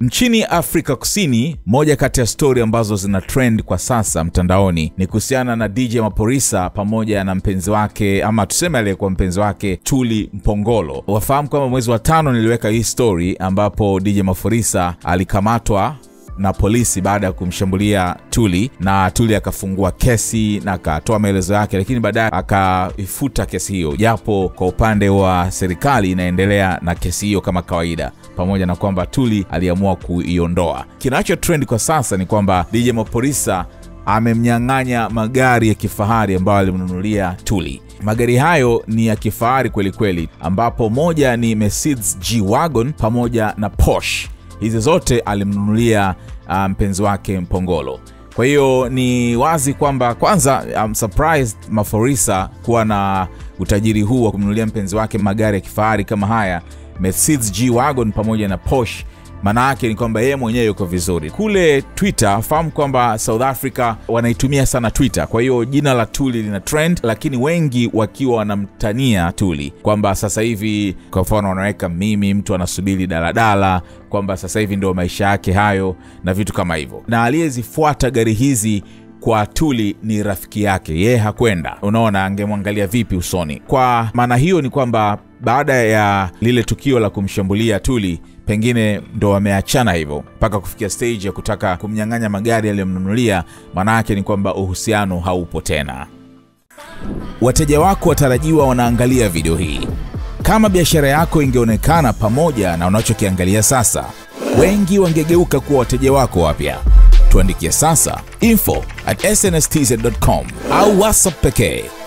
Nchini Afrika Kusini, moja kati ya story ambazo zina trend kwa sasa mtandaoni ni kuhusiana na DJ Maphorisa pamoja na mpenzi wake, ama tuseme aliyekuwa mpenzi wake, Tuli Mpongolo. Wafahamu kwamba mwezi wa 5 niliweka hii story ambapo DJ Maphorisa alikamatwa na polisi baada ya kumshambulia Tuli, na Tuli akafungua kesi na akatoa maelezo yake, lakini baadaye akaifuta kesi hiyo, japo kwa upande wa serikali inaendelea na kesi hiyo kama kawaida, pamoja na kwamba Tuli aliamua kuiondoa. Kinacho trend kwa sasa ni kwamba DJ Maphorisa amemnyang'anya magari ya kifahari ambayo alimnunulia Tuli. Magari hayo ni ya kifahari kweli kweli, ambapo moja ni Mercedes G-Wagon pamoja na Porsche. Hizi zote alimnunulia mpenzi wake Mpongolo. Kwa hiyo ni wazi kwamba kwanza I'm surprised Maphorisa kuwa na utajiri huu wa kumnunulia mpenzi wake magari ya kifahari kama haya, Mercedes G-Wagon pamoja na Porsche. Maana yake ni kwamba yeye mwenyewe yuko vizuri. Kule Twitter, fahamu kwamba South Africa wanaitumia sana Twitter. Kwa hiyo jina la Tuli lina trend, lakini wengi wakiwa wanamtania Tuli kwamba sasa hivi, kwa mfano wanaweka mimi mtu anasubiri daladala, kwamba sasa hivi ndio maisha yake hayo na vitu kama hivyo. Na aliyezifuata gari hizi kwa Tuli ni rafiki yake, yeye hakwenda. Unaona angemwangalia vipi usoni. Kwa maana hiyo ni kwamba baada ya lile tukio la kumshambulia Tuli, pengine ndo wameachana hivyo mpaka kufikia stage ya kutaka kumnyang'anya magari aliyomnunulia. Maana yake ni kwamba uhusiano haupo tena. Wateja wako watarajiwa wanaangalia video hii. Kama biashara yako ingeonekana pamoja na unachokiangalia sasa, wengi wangegeuka kuwa wateja wako wapya. Tuandikie sasa info@snstz.com au WhatsApp pekee